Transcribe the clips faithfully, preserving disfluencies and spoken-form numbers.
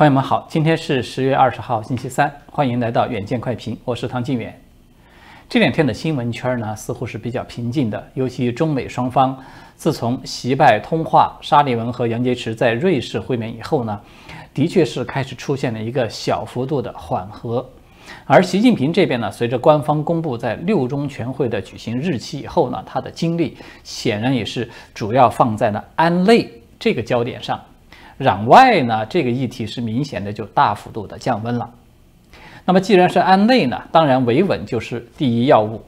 朋友们好，今天是十月二十号，星期三，欢迎来到远见快评，我是唐靖远。这两天的新闻圈呢，似乎是比较平静的，尤其中美双方自从习拜通话沙利文和杨洁篪在瑞士会面以后呢，的确是开始出现了一个小幅度的缓和。而习近平这边呢，随着官方公布在六中全会的举行日期以后呢，他的精力显然也是主要放在了安内这个焦点上。攘外呢，这个议题是明显的就大幅度的降温了。那么既然是安内呢，当然维稳就是第一要务，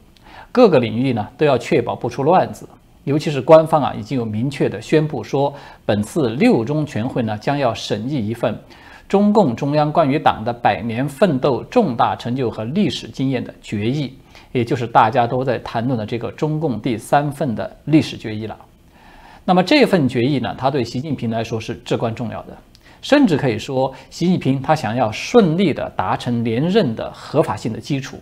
各个领域呢都要确保不出乱子。尤其是官方啊已经有明确的宣布说，本次六中全会呢将要审议一份中共中央关于党的百年奋斗重大成就和历史经验的决议，也就是大家都在谈论的这个中共第三份的历史决议了。那么这份决议呢，它对习近平来说是至关重要的，甚至可以说，习近平他想要顺利的达成连任的合法性的基础，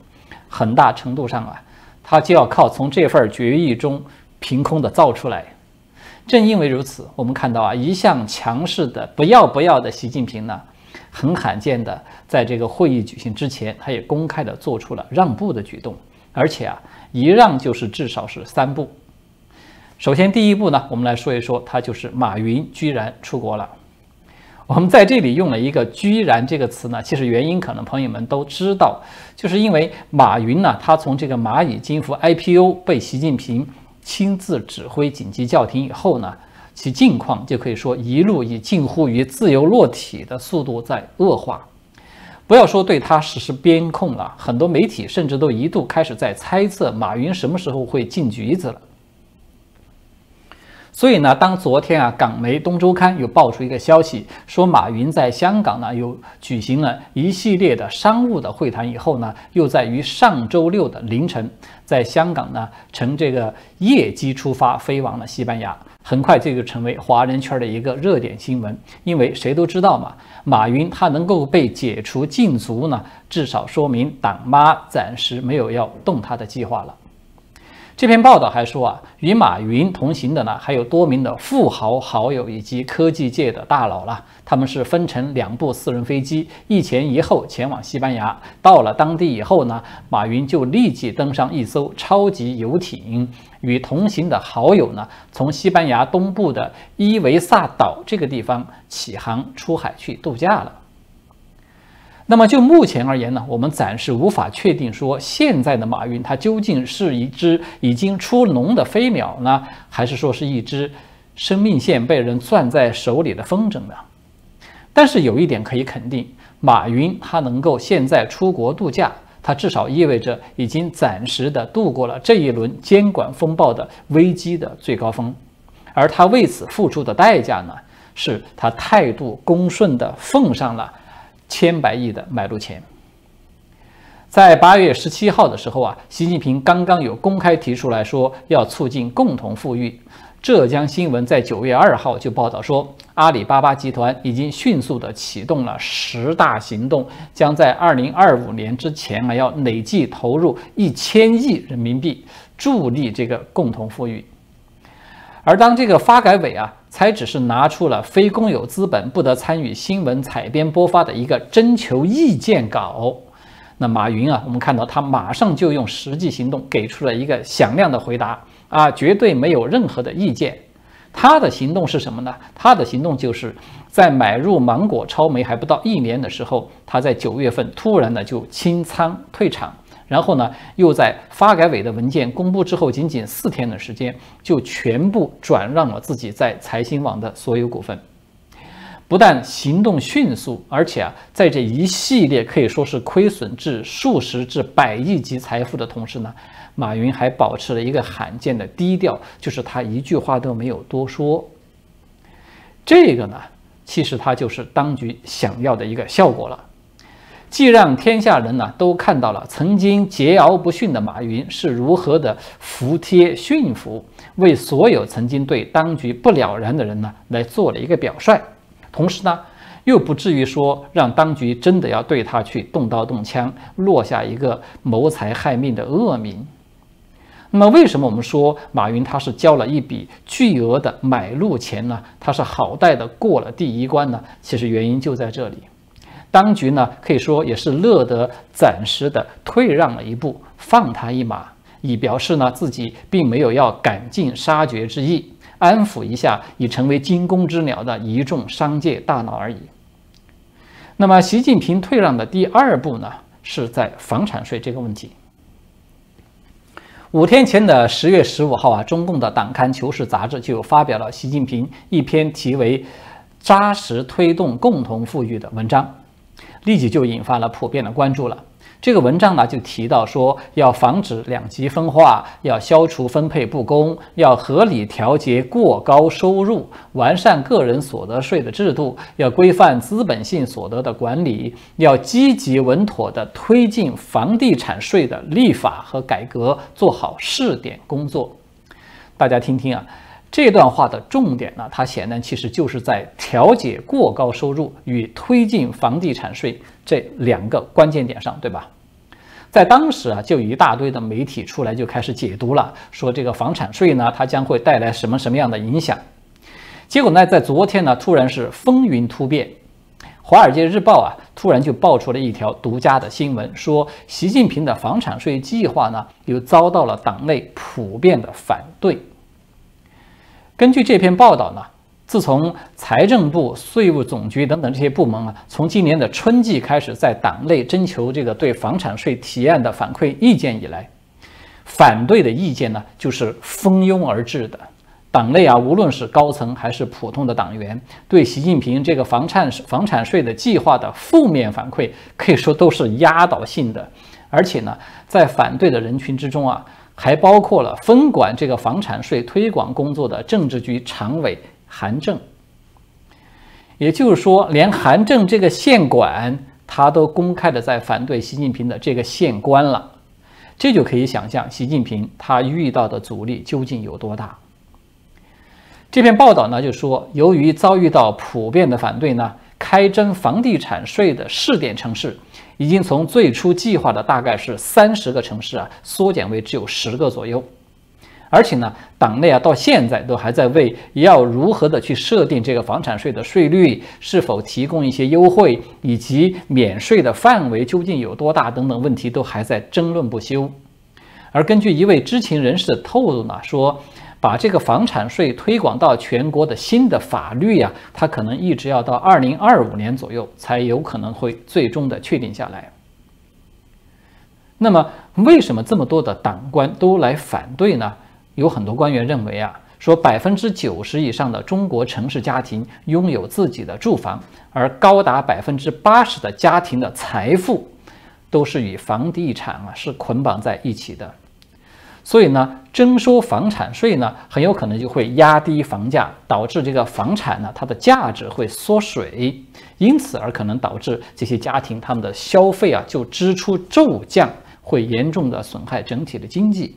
很大程度上啊，他就要靠从这份决议中凭空的造出来。正因为如此，我们看到啊，一向强势的不要不要的习近平呢，很罕见的在这个会议举行之前，他也公开的做出了让步的举动，而且啊，一让就是至少是三步。首先第一步呢，我们来说一说，它就是马云居然出国了。我们在这里用了一个居然这个词呢，其实原因可能朋友们都知道，就是因为马云呢，他从这个蚂蚁金服 I P O 被习近平亲自指挥紧急叫停以后呢，其境况就可以说一路以近乎于自由落体的速度在恶化。不要说对他实施边控了，很多媒体甚至都一度开始在猜测马云什么时候会进局子了。所以呢，当昨天啊，港媒《东周刊》有爆出一个消息，说马云在香港呢有举行了一系列的商务的会谈以后呢，又在于上周六的凌晨，在香港呢乘这个夜机出发，飞往了西班牙。很快这就成为华人圈的一个热点新闻，因为谁都知道嘛，马云他能够被解除禁足呢，至少说明党妈暂时没有要动他的计划了。这篇报道还说啊，与马云同行的呢，还有多名的富豪好友以及科技界的大佬了。他们是分成两部私人飞机，一前一后前往西班牙。到了当地以后呢，马云就立即登上一艘超级游艇，与同行的好友呢，从西班牙东部的伊维萨岛这个地方起航出海去度假了。那么就目前而言呢，我们暂时无法确定说现在的马云他究竟是一只已经出笼的飞鸟呢，还是说是一只生命线被人攥在手里的风筝呢？但是有一点可以肯定，马云他能够现在出国度假，他至少意味着已经暂时的度过了这一轮监管风暴的危机的最高峰，而他为此付出的代价呢，是他态度恭顺的奉上了千百亿的买入钱。在八月十七号的时候啊，习近平刚刚有公开提出来说要促进共同富裕。浙江新闻在九月二号就报道说，阿里巴巴集团已经迅速的启动了十大行动，将在二零二五年之前啊，要累计投入一千亿人民币，助力这个共同富裕。而当这个发改委啊，才只是拿出了非公有资本不得参与新闻采编播发的一个征求意见稿，那马云啊，我们看到他马上就用实际行动给出了一个响亮的回答啊，绝对没有任何的意见。他的行动是什么呢？他的行动就是在买入芒果超媒还不到一年的时候，他在九月份突然的就清仓退场。然后呢，又在发改委的文件公布之后，仅仅四天的时间，就全部转让了自己在财新网的所有股份。不但行动迅速，而且啊，在这一系列可以说是亏损至数十至百亿级财富的同时呢，马云还保持了一个罕见的低调，就是他一句话都没有多说。这个呢，其实他就是当局想要的一个效果了。既让天下人呢都看到了曾经桀骜不驯的马云是如何的服帖驯服，为所有曾经对当局不了然的人呢来做了一个表率，同时呢又不至于说让当局真的要对他去动刀动枪，落下一个谋财害命的恶名。那么为什么我们说马云他是交了一笔巨额的买入钱呢？他是好歹的过了第一关呢？其实原因就在这里。当局呢可以说也是乐得暂时的退让了一步，放他一马，以表示呢自己并没有要赶尽杀绝之意，安抚一下已成为惊弓之鸟的一众商界大佬而已。那么，习近平退让的第二步呢，是在房产税这个问题。五天前的十月十五号啊，中共的党刊《求是》杂志就发表了习近平一篇题为《扎实推动共同富裕》的文章，立即就引发了普遍的关注了。这个文章呢，就提到说要防止两极分化，要消除分配不公，要合理调节过高收入，完善个人所得税的制度，要规范资本性所得的管理，要积极稳妥地推进房地产税的立法和改革，做好试点工作。大家听听啊，这段话的重点呢，它显然其实就是在调节过高收入与推进房地产税这两个关键点上，对吧？在当时啊，就一大堆的媒体出来就开始解读了，说这个房产税呢，它将会带来什么什么样的影响。结果呢，在昨天呢，突然是风云突变，《华尔街日报》啊，突然就爆出了一条独家的新闻，说习近平的房产税计划呢，又遭到了党内普遍的反对。根据这篇报道呢，自从财政部、税务总局等等这些部门啊，从今年的春季开始在党内征求这个对房产税提案的反馈意见以来，反对的意见呢就是蜂拥而至的。党内啊，无论是高层还是普通的党员，对习近平这个房产房产税的计划的负面反馈可以说都是压倒性的，而且呢，在反对的人群之中啊，还包括了分管这个房产税推广工作的政治局常委韩正。也就是说，连韩正这个县管他都公开的在反对习近平的这个县官了，这就可以想象习近平他遇到的阻力究竟有多大。这篇报道呢就说，由于遭遇到普遍的反对呢，开征房地产税的试点城市已经从最初计划的大概是三十个城市啊，缩减为只有十个左右。而且呢，党内啊到现在都还在为要如何的去设定这个房产税的税率，是否提供一些优惠，以及免税的范围究竟有多大等等问题都还在争论不休。而根据一位知情人士的透露呢，说把这个房产税推广到全国的新的法律啊，它可能一直要到二零二五年左右才有可能会最终的确定下来。那么，为什么这么多的党官都来反对呢？有很多官员认为啊，说百分之九十以上的中国城市家庭拥有自己的住房，而高达百分之八十的家庭的财富都是与房地产啊是捆绑在一起的。所以呢，征收房产税呢，很有可能就会压低房价，导致这个房产呢，它的价值会缩水，因此而可能导致这些家庭他们的消费啊，就支出骤降，会严重的损害整体的经济。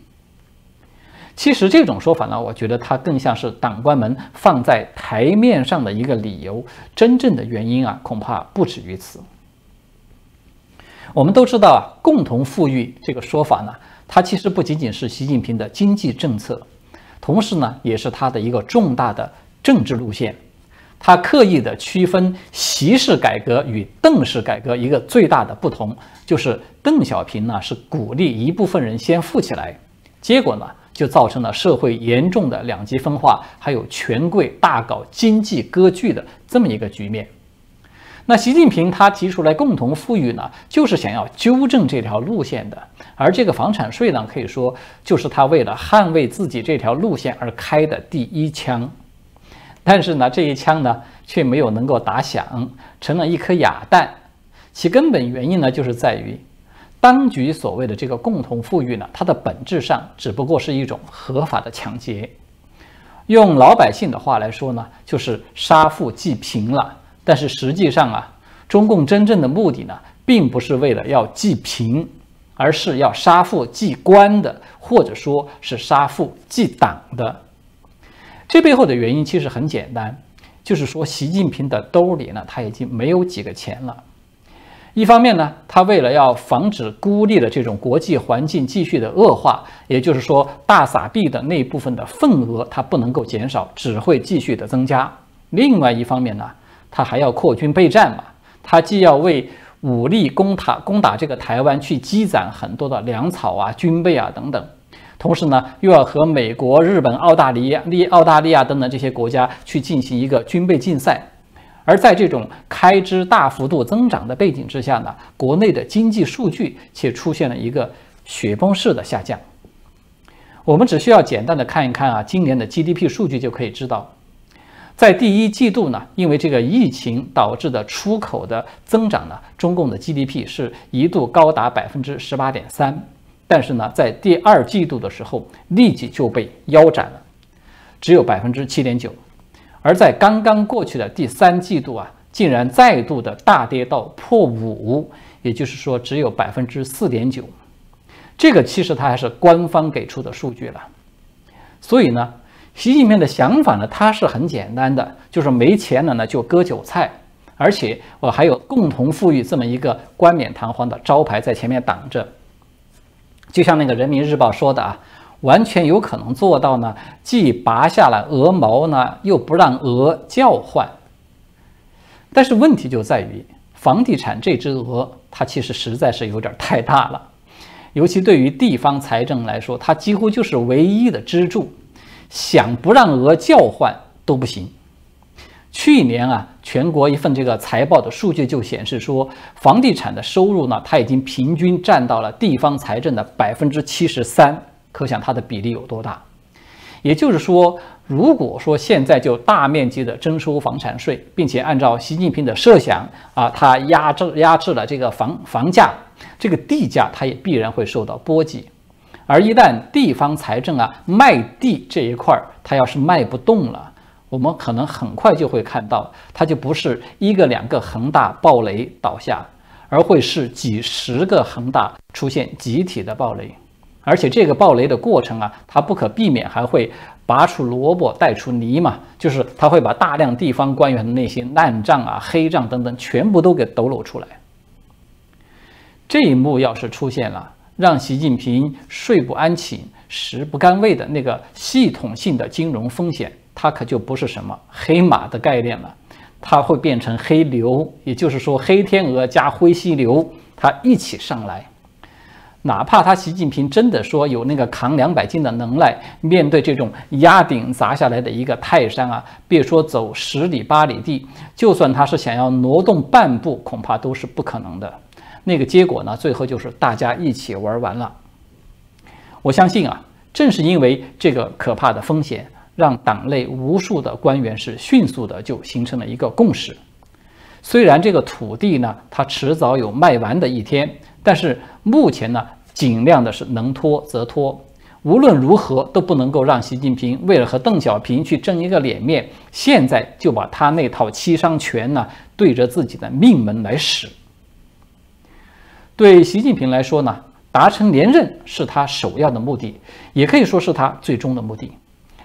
其实这种说法呢，我觉得它更像是党官们放在台面上的一个理由，真正的原因啊，恐怕不止于此。我们都知道啊，共同富裕这个说法呢，它其实不仅仅是习近平的经济政策，同时呢，也是他的一个重大的政治路线。他刻意的区分习式改革与邓式改革一个最大的不同，就是邓小平呢是鼓励一部分人先富起来，结果呢就造成了社会严重的两极分化，还有权贵大搞经济割据的这么一个局面。那习近平他提出来共同富裕呢，就是想要纠正这条路线的，而这个房产税呢，可以说就是他为了捍卫自己这条路线而开的第一枪。但是呢，这一枪呢却没有能够打响，成了一颗哑弹。其根本原因呢，就是在于当局所谓的这个共同富裕呢，它的本质上只不过是一种合法的抢劫。用老百姓的话来说呢，就是杀富济贫了。但是实际上啊，中共真正的目的呢，并不是为了要济贫，而是要杀富济官的，或者说是杀富济党的。这背后的原因其实很简单，就是说习近平的兜里呢，他已经没有几个钱了。一方面呢，他为了要防止孤立的这种国际环境继续的恶化，也就是说大撒币的那部分的份额它不能够减少，只会继续的增加。另外一方面呢，他还要扩军备战嘛，他既要为武力攻打攻打这个台湾去积攒很多的粮草啊、军备啊等等，同时呢，又要和美国、日本、澳大利亚、澳大利亚等等这些国家去进行一个军备竞赛。而在这种开支大幅度增长的背景之下呢，国内的经济数据却出现了一个雪崩式的下降。我们只需要简单的看一看啊，今年的 G D P 数据就可以知道。 在第一季度呢，因为这个疫情导致的出口的增长呢，中共的 G D P 是一度高达 百分之十八点三， 但是呢，在第二季度的时候立即就被腰斩了，只有 百分之七点九。而在刚刚过去的第三季度啊，竟然再度的大跌到破五，也就是说只有 百分之四点九。这个其实它还是官方给出的数据了，所以呢。 习近平的想法呢，他是很简单的，就是没钱了呢就割韭菜，而且我还有共同富裕这么一个冠冕堂皇的招牌在前面挡着。就像那个《人民日报》说的啊，完全有可能做到呢，既拔下了鹅毛呢，又不让鹅叫唤。但是问题就在于，房地产这只鹅，它其实实在是有点太大了，尤其对于地方财政来说，它几乎就是唯一的支柱。 想不让鹅叫唤都不行。去年啊，全国一份这个财报的数据就显示说，房地产的收入呢，它已经平均占到了地方财政的 百分之七十三， 可想它的比例有多大。也就是说，如果说现在就大面积的征收房产税，并且按照习近平的设想啊，它压制压制了这个房房价，这个地价它也必然会受到波及。 而一旦地方财政啊卖地这一块，它要是卖不动了，我们可能很快就会看到，它就不是一个两个恒大暴雷倒下，而会是几十个恒大出现集体的暴雷，而且这个暴雷的过程啊，它不可避免还会拔出萝卜带出泥嘛，就是它会把大量地方官员的那些烂账啊、黑账等等全部都给抖搂出来。这一幕要是出现了。 让习近平睡不安寝、食不甘味的那个系统性的金融风险，它可就不是什么黑马的概念了，它会变成黑牛，也就是说黑天鹅加灰犀牛，它一起上来。哪怕他习近平真的说有那个扛两百斤的能耐，面对这种压顶砸下来的一个泰山啊，别说走十里八里地，就算他是想要挪动半步，恐怕都是不可能的。 那个结果呢，最后就是大家一起玩完了。我相信啊，正是因为这个可怕的风险，让党内无数的官员是迅速的就形成了一个共识。虽然这个土地呢，它迟早有卖完的一天，但是目前呢，尽量的是能拖则拖。无论如何都不能够让习近平为了和邓小平去争一个脸面，现在就把他那套七伤拳呢，对着自己的命门来使。 对习近平来说呢，达成连任是他首要的目的，也可以说是他最终的目的。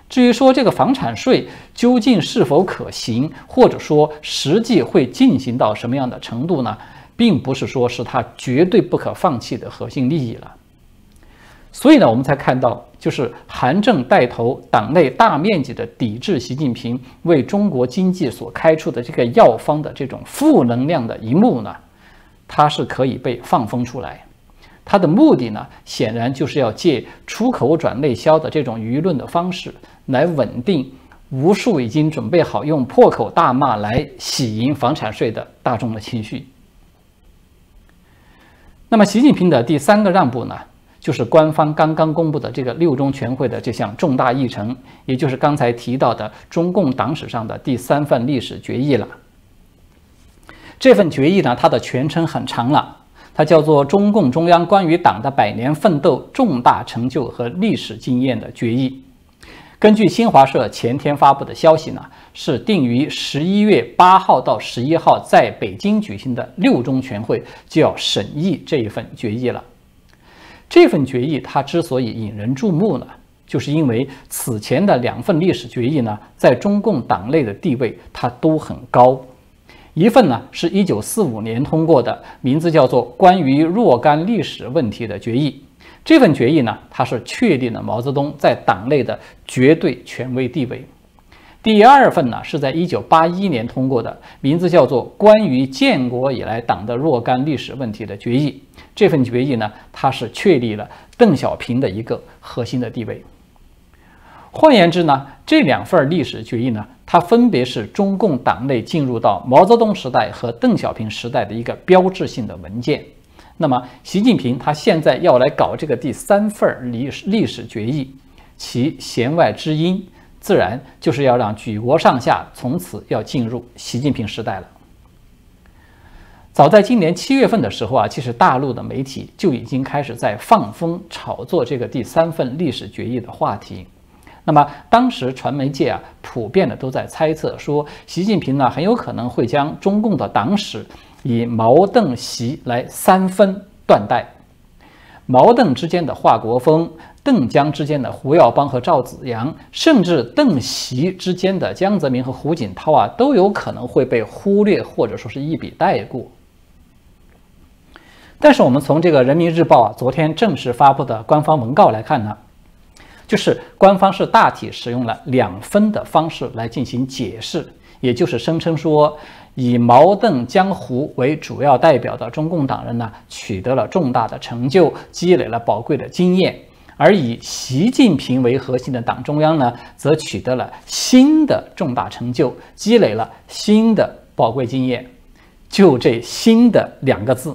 至于说这个房产税究竟是否可行，或者说实际会进行到什么样的程度呢，并不是说是他绝对不可放弃的核心利益了。所以呢，我们才看到，就是韩正带头党内大面积的抵制习近平为中国经济所开出的这个药方的这种负能量的一幕呢。 它是可以被放风出来，它的目的呢，显然就是要借出口转内销的这种舆论的方式，来稳定无数已经准备好用破口大骂来喜迎房产税的大众的情绪。那么，习近平的第三个让步呢，就是官方刚刚公布的这个六中全会的这项重大议程，也就是刚才提到的中共党史上的第三份历史决议了。 这份决议呢，它的全称很长了，它叫做《中共中央关于党的百年奋斗重大成就和历史经验的决议》。根据新华社前天发布的消息呢，是定于十一月八号到十一号在北京举行的六中全会就要审议这一份决议了。这份决议它之所以引人注目呢，就是因为此前的两份历史决议呢，在中共党内的地位它都很高。 一份呢是一九四五年通过的，名字叫做《关于若干历史问题的决议》。这份决议呢，它是确定了毛泽东在党内的绝对权威地位。第二份呢是在一九八一年通过的，名字叫做《关于建国以来党的若干历史问题的决议》。这份决议呢，它是确立了邓小平的一个核心的地位。换言之呢，这两份历史决议呢，它分别是中共党内进入到毛泽东时代和邓小平时代的一个标志性的文件。那么，习近平他现在要来搞这个第三份历史历史决议，其弦外之音自然就是要让举国上下从此要进入习近平时代了。早在今年七月份的时候啊，其实大陆的媒体就已经开始在放风炒作这个第三份历史决议的话题。那么当时传媒界啊，普遍的都在猜测说，习近平呢很有可能会将中共的党史以毛邓习来三分断代，毛邓之间的华国锋，邓江之间的胡耀邦和赵紫阳，甚至邓习之间的江泽民和胡锦涛啊，都有可能会被忽略或者说是一笔带过。但是我们从这个人民日报啊昨天正式发布的官方文告来看呢，就是官方是大体使用了两分的方式来进行解释，也就是声称说，以毛邓江胡为主要代表的中共党人呢，取得了重大的成就，积累了宝贵的经验；而以习近平为核心的党中央呢，则取得了新的重大成就，积累了新的宝贵经验。就这新的两个字，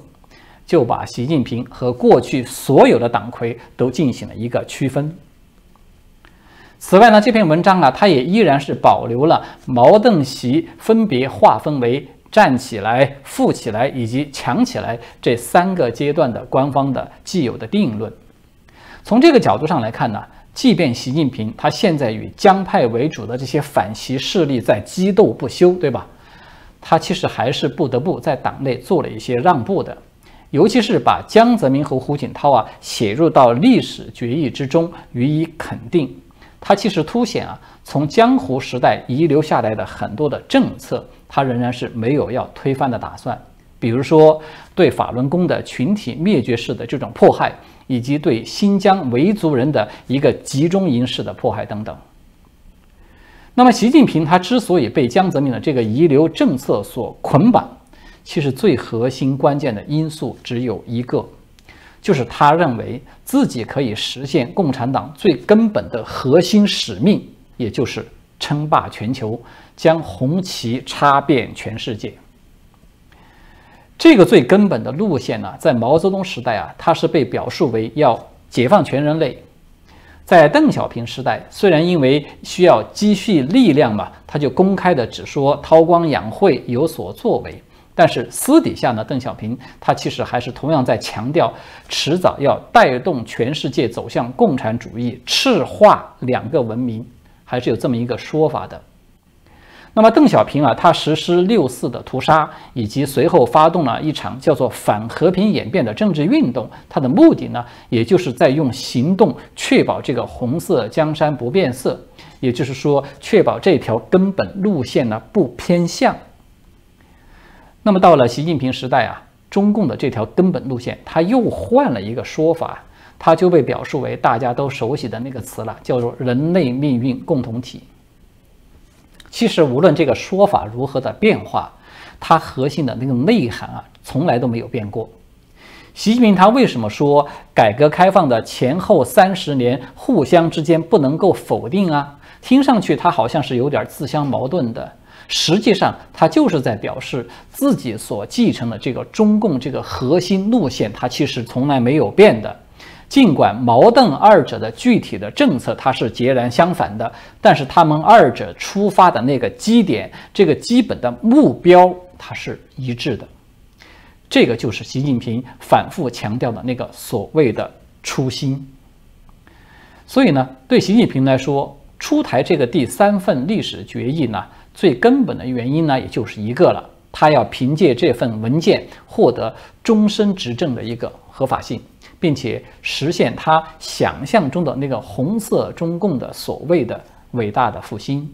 就把习近平和过去所有的党魁都进行了一个区分。此外呢，这篇文章啊，它也依然是保留了毛邓习分别划分为站起来、富起来以及强起来这三个阶段的官方的既有的定论。从这个角度上来看呢，即便习近平他现在与江派为主的这些反习势力在激斗不休，对吧？他其实还是不得不在党内做了一些让步的。尤其是把江泽民和胡锦涛啊写入到历史决议之中予以肯定。它其实凸显啊，从江湖时代遗留下来的很多的政策，它仍然是没有要推翻的打算。比如说，对法轮功的群体灭绝式的这种迫害，以及对新疆维族人的一个集中营式的迫害等等。那么，习近平他之所以被江泽民的这个遗留政策所捆绑，其实最核心关键的因素只有一个。就是他认为自己可以实现共产党最根本的核心使命，也就是称霸全球，将红旗插遍全世界。这个最根本的路线呢，在毛泽东时代啊，它是被表述为要解放全人类；在邓小平时代，虽然因为需要积蓄力量嘛，他就公开的只说韬光养晦，有所作为。但是私底下呢，邓小平他其实还是同样在强调，迟早要带动全世界走向共产主义，赤化两个文明，还是有这么一个说法的。那么邓小平啊，他实施六四的屠杀，以及随后发动了一场叫做反和平演变的政治运动，他的目的呢，也就是在用行动确保这个红色江山不变色，也就是说，确保这条根本路线呢不偏向。那么到了习近平时代啊，中共的这条根本路线，它又换了一个说法，它就被表述为大家都熟悉的那个词了，叫做人类命运共同体。其实无论这个说法如何的变化，它核心的那个内涵啊，从来都没有变过。习近平他为什么说改革开放的前后三十年互相之间不能够否定啊？听上去他好像是有点自相矛盾的。实际上，他就是在表示自己所继承的这个中共这个核心路线，它其实从来没有变的。尽管毛邓二者的具体的政策它是截然相反的，但是他们二者出发的那个基点，这个基本的目标，它是一致的。这个就是习近平反复强调的那个所谓的初心。所以呢，对习近平来说，出台这个第三份历史决议呢，最根本的原因呢，也就是一个了，他要凭借这份文件获得终身执政的一个合法性，并且实现他想象中的那个红色中共的所谓的伟大的复兴。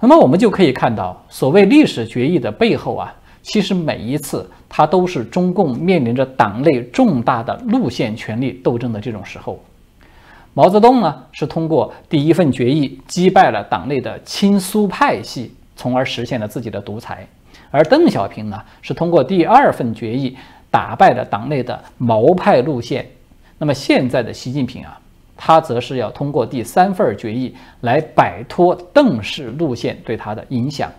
那么我们就可以看到，所谓历史决议的背后啊，其实每一次它都是中共面临着党内重大的路线权力斗争的这种时候。毛泽东呢是通过第一份决议击败了党内的亲苏派系，从而实现了自己的独裁；而邓小平呢是通过第二份决议打败了党内的毛派路线。那么现在的习近平啊，他则是要通过第三份决议来摆脱邓氏路线对他的影响。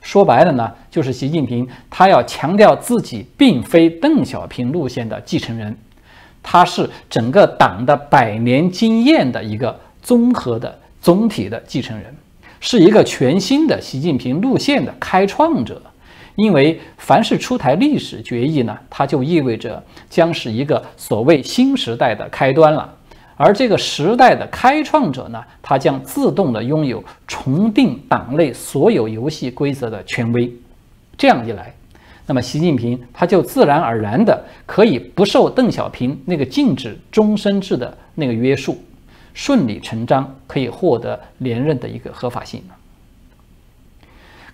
说白了呢，就是习近平他要强调自己并非邓小平路线的继承人，他是整个党的百年经验的一个综合的总体的继承人，是一个全新的习近平路线的开创者。因为凡是出台历史决议呢，它就意味着将是一个所谓新时代的开端了，而这个时代的开创者呢，他将自动的拥有重定党内所有游戏规则的权威。这样一来，那么习近平他就自然而然的可以不受邓小平那个禁止终身制的那个约束，顺理成章可以获得连任的一个合法性。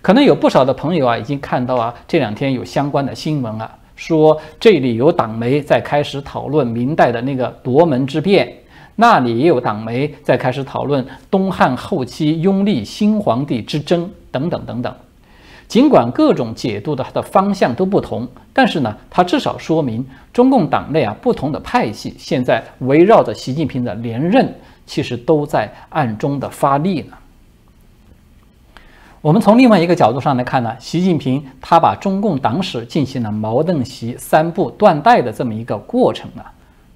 可能有不少的朋友啊，已经看到啊，这两天有相关的新闻啊，说这里有党媒在开始讨论明代的那个夺门之变，那里也有党媒在开始讨论东汉后期拥立新皇帝之争等等等等。尽管各种解读的它的方向都不同，但是呢，它至少说明中共党内啊不同的派系现在围绕着习近平的连任，其实都在暗中的发力呢。我们从另外一个角度上来看呢，习近平他把中共党史进行了毛邓习三步断代的这么一个过程呢，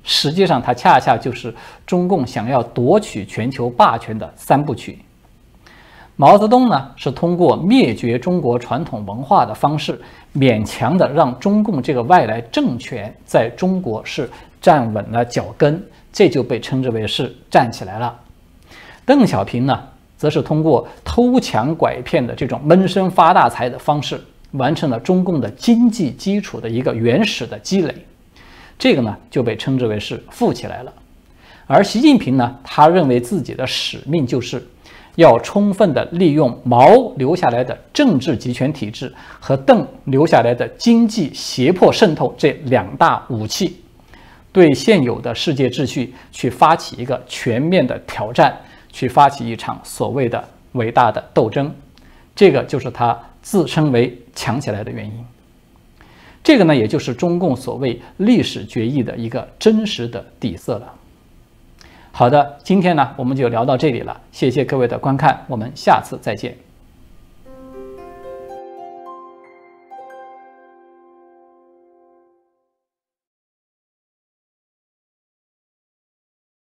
实际上它恰恰就是中共想要夺取全球霸权的三部曲。毛泽东呢是通过灭绝中国传统文化的方式，勉强的让中共这个外来政权在中国是站稳了脚跟，这就被称之为是站起来了。邓小平呢则是通过偷抢拐骗的这种闷声发大财的方式，完成了中共的经济基础的一个原始的积累，这个呢就被称之为是富起来了。而习近平呢，他认为自己的使命就是要充分的利用毛留下来的政治集权体制和邓留下来的经济胁迫渗透这两大武器，对现有的世界秩序去发起一个全面的挑战，去发起一场所谓的伟大的斗争，这个就是他自称为强起来的原因。这个呢，也就是中共所谓历史决议的一个真实的底色了。好的，今天呢，我们就聊到这里了，谢谢各位的观看，我们下次再见。